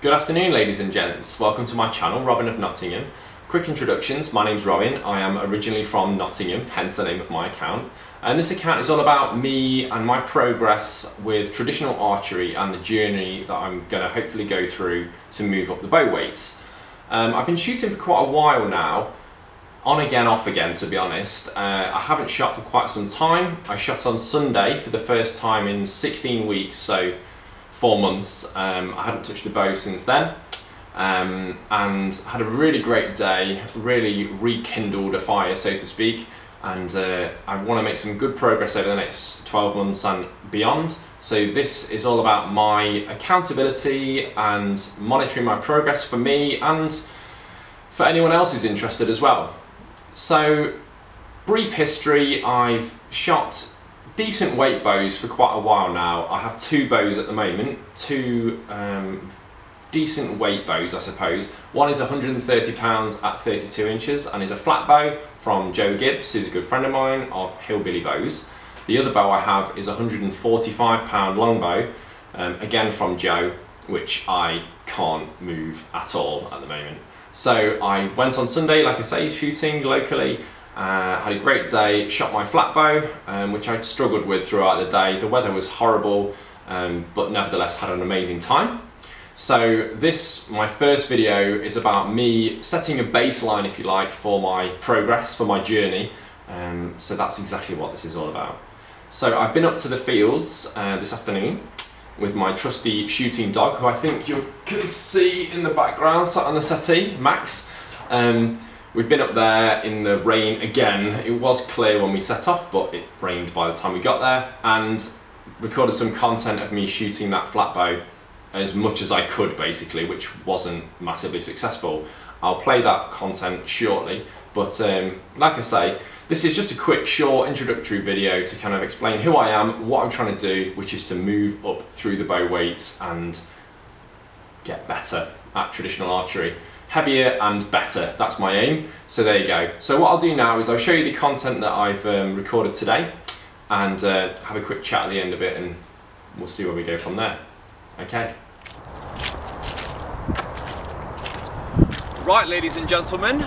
Good afternoon, ladies and gents. Welcome to my channel, Robin of Nottingham. Quick introductions, my name's Robin. I am originally from Nottingham, hence the name of my account. And this account is all about me and my progress with traditional archery and the journey that I'm going to hopefully go through to move up the bow weights. I've been shooting for quite a while now, on again, off again, to be honest. I haven't shot for quite some time. I shot on Sunday for the first time in 16 weeks, so 4 months. I hadn't touched a bow since then, and had a really great day, really rekindled a fire, so to speak, and I want to make some good progress over the next 12 months and beyond. So this is all about my accountability and monitoring my progress for me and for anyone else who's interested as well. So, brief history, I've shot decent weight bows for quite a while now. I have two bows at the moment, two decent weight bows, I suppose. One is 130 pounds at 32 inches and is a flat bow from Joe Gibbs, who's a good friend of mine, of Hillbilly Bows. The other bow I have is a 145 pound longbow, again from Joe, which I can't move at all at the moment. So I went on Sunday, like I say, shooting locally. Had a great day, shot my flat bow, which I struggled with throughout the day. The weather was horrible, but nevertheless had an amazing time. So this, my first video, is about me setting a baseline, if you like, for my progress, for my journey. So that's exactly what this is all about. So I've been up to the fields this afternoon with my trusty shooting dog, who I think you can see in the background, sat on the settee, Max. We've been up there in the rain again. It was clear when we set off, but it rained by the time we got there, and recorded some content of me shooting that flat bow as much as I could, basically, which wasn't massively successful. I'll play that content shortly, but like I say, this is just a quick, short introductory video to kind of explain who I am, what I'm trying to do, which is to move up through the bow weights and get better at traditional archery. Heavier and better, that's my aim. So there you go. So what I'll do now is I'll show you the content that I've recorded today and have a quick chat at the end of it, and we'll see where we go from there. Okay. Right, ladies and gentlemen,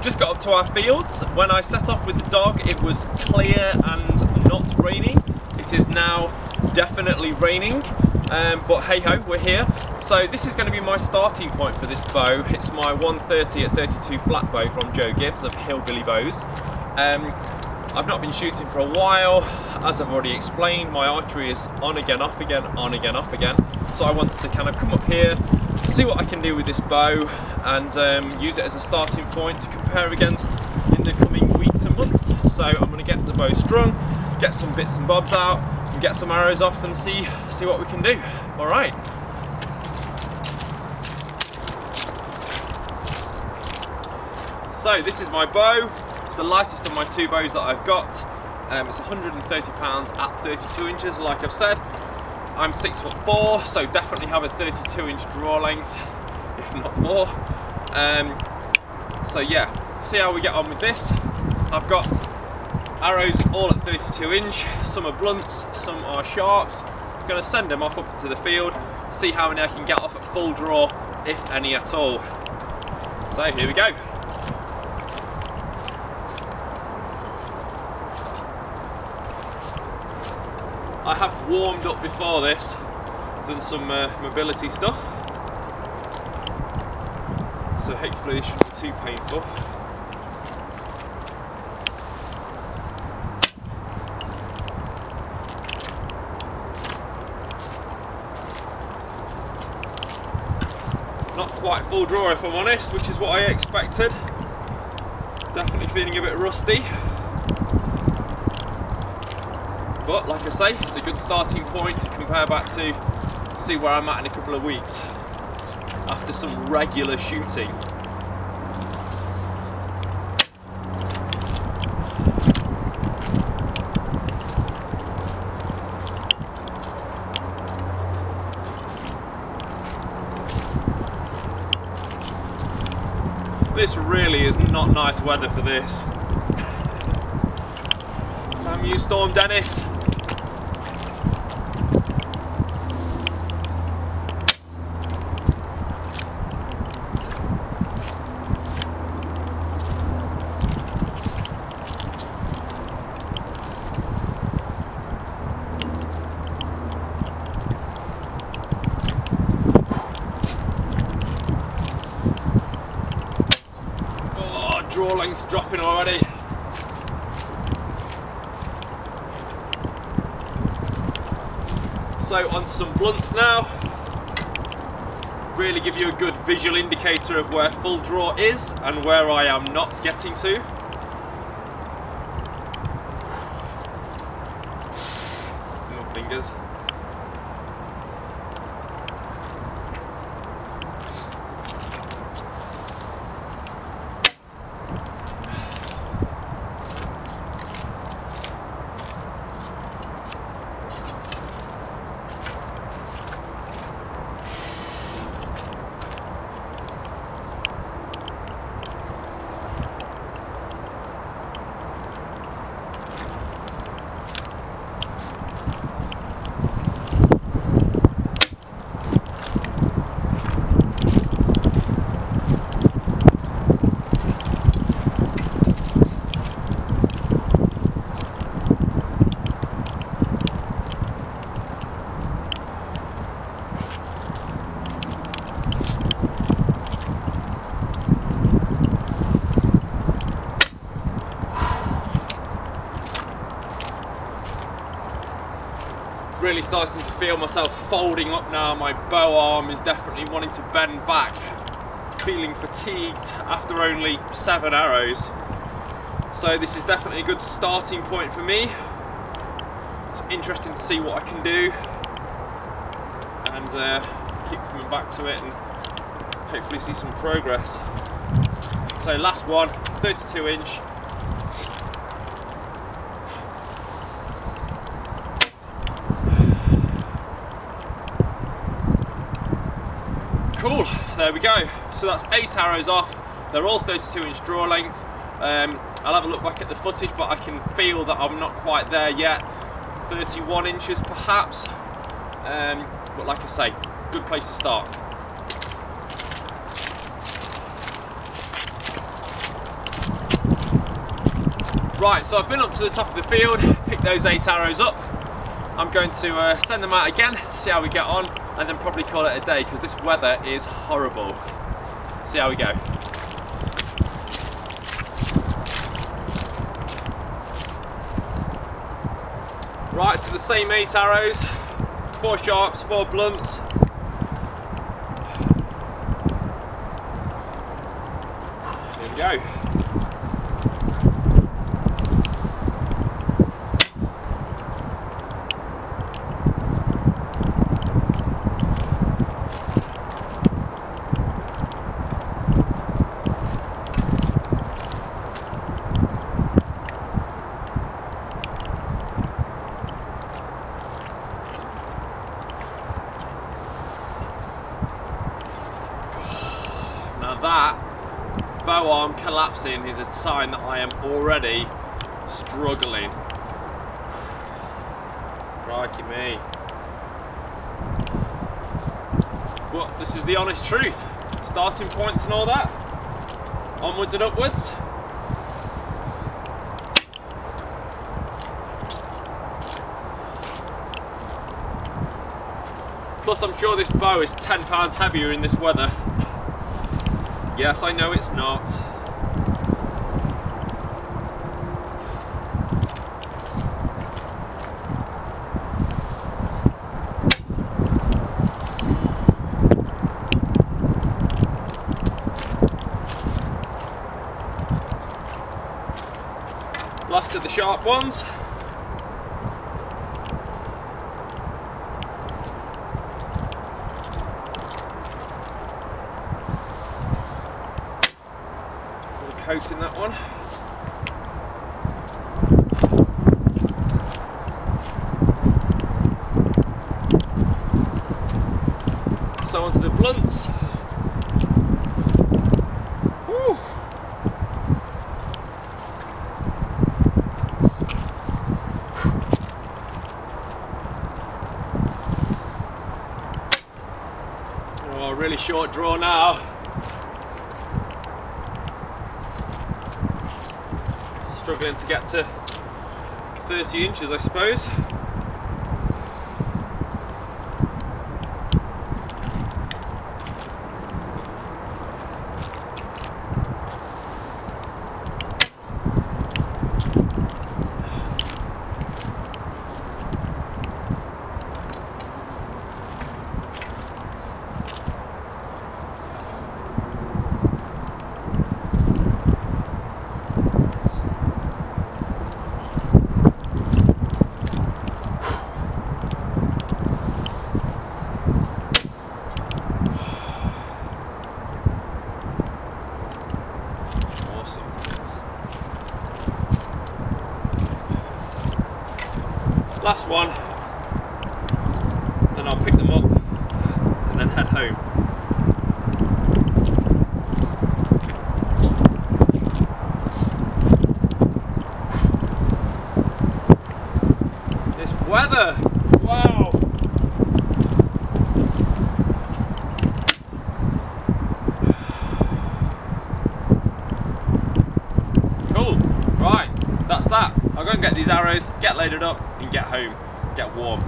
just got up to our fields. When I set off with the dog, it was clear and not raining. It is now definitely raining. But hey ho, we're here. So this is going to be my starting point for this bow. It's my 130 at 32 flat bow from Joe Gibbs of Hillbilly Bows. I've not been shooting for a while. As I've already explained, my archery is on again, off again, on again, off again. So I wanted to kind of come up here, see what I can do with this bow, and use it as a starting point to compare against in the coming weeks and months. So I'm going to get the bow strung, get some bits and bobs out, get some arrows off, and see what we can do. All right. So this is my bow. It's the lightest of my two bows that I've got. It's 130 pounds at 32 inches, like I've said. I'm 6'4", so definitely have a 32 inch draw length, if not more. So yeah, see how we get on with this. I've got arrows all at 32 inch, some are blunts, some are sharps. I'm going to send them off up to the field, see how many I can get off at full draw, if any at all. So here we go. I have warmed up before this, done some mobility stuff, so hopefully this shouldn't be too painful. Quite full draw, if I'm honest, which is what I expected. Definitely feeling a bit rusty, but like I say, it's a good starting point to compare back to, see where I'm at in a couple of weeks after some regular shooting. This really is not nice weather for this. Damn you, Storm Dennis. Awning's dropping already. So on some blunts now. Really give you a good visual indicator of where full draw is and where I am not getting to. Little fingers. Really starting to feel myself folding up now. My bow arm is definitely wanting to bend back. Feeling fatigued after only 7 arrows. So this is definitely a good starting point for me. It's interesting to see what I can do and keep coming back to it and hopefully see some progress. So last one, 32 inch. Cool, there we go. So that's 8 arrows off. They're all 32 inch draw length. I'll have a look back at the footage, but I can feel that I'm not quite there yet. 31 inches perhaps. But like I say, good place to start. Right, so I've been up to the top of the field, picked those 8 arrows up. I'm going to send them out again, see how we get on, and then probably call it a day because this weather is horrible. See how we go. Right, so the same 8 arrows, 4 sharps, 4 blunts. There we go. That bow arm collapsing is a sign that I am already struggling. Crikey me. But this is the honest truth. Starting points and all that. Onwards and upwards. Plus I'm sure this bow is 10 pounds heavier in this weather. Yes, I know it's not. Last of the sharp ones. Coating that one. So onto the blunts. Woo. Oh, really short draw now. Struggling to get to 30 inches, I suppose. Last one, then I'll pick them up and then head home. This weather, wow! Cool, right, that's that. I'll go and get these arrows, get loaded up, and get home, get warm.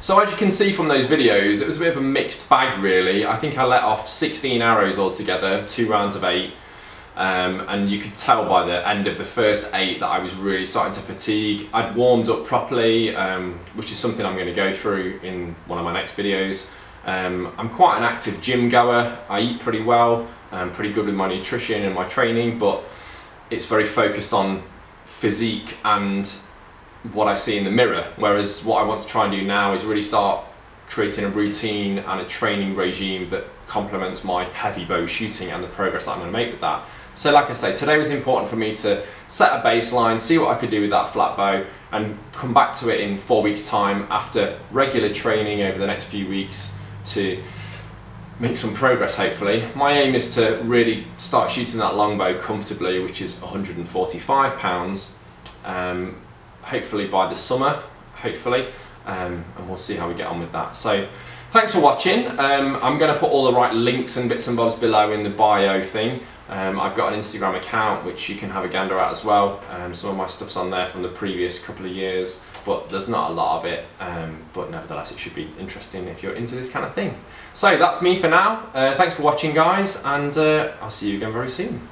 So as you can see from those videos, it was a bit of a mixed bag really. I think I let off 16 arrows altogether, 2 rounds of 8. And you could tell by the end of the first 8 that I was really starting to fatigue. I'd warmed up properly, which is something I'm going to go through in one of my next videos. I'm quite an active gym goer. I eat pretty well, I'm pretty good with my nutrition and my training, but it's very focused on physique and what I see in the mirror, whereas what I want to try and do now is really start creating a routine and a training regime that complements my heavy bow shooting and the progress that I'm going to make with that. So like I say, today was important for me to set a baseline, see what I could do with that flat bow, and come back to it in 4 weeks' time after regular training over the next few weeks to make some progress hopefully. My aim is to really start shooting that longbow comfortably, which is 145 pounds, hopefully by the summer, hopefully, and we'll see how we get on with that. So thanks for watching. I'm going to put all the right links and bits and bobs below in the bio thing. I've got an Instagram account which you can have a gander at as well. Some of my stuff's on there from the previous couple of years, but there's not a lot of it, but nevertheless it should be interesting if you're into this kind of thing. So that's me for now. Thanks for watching guys, and I'll see you again very soon.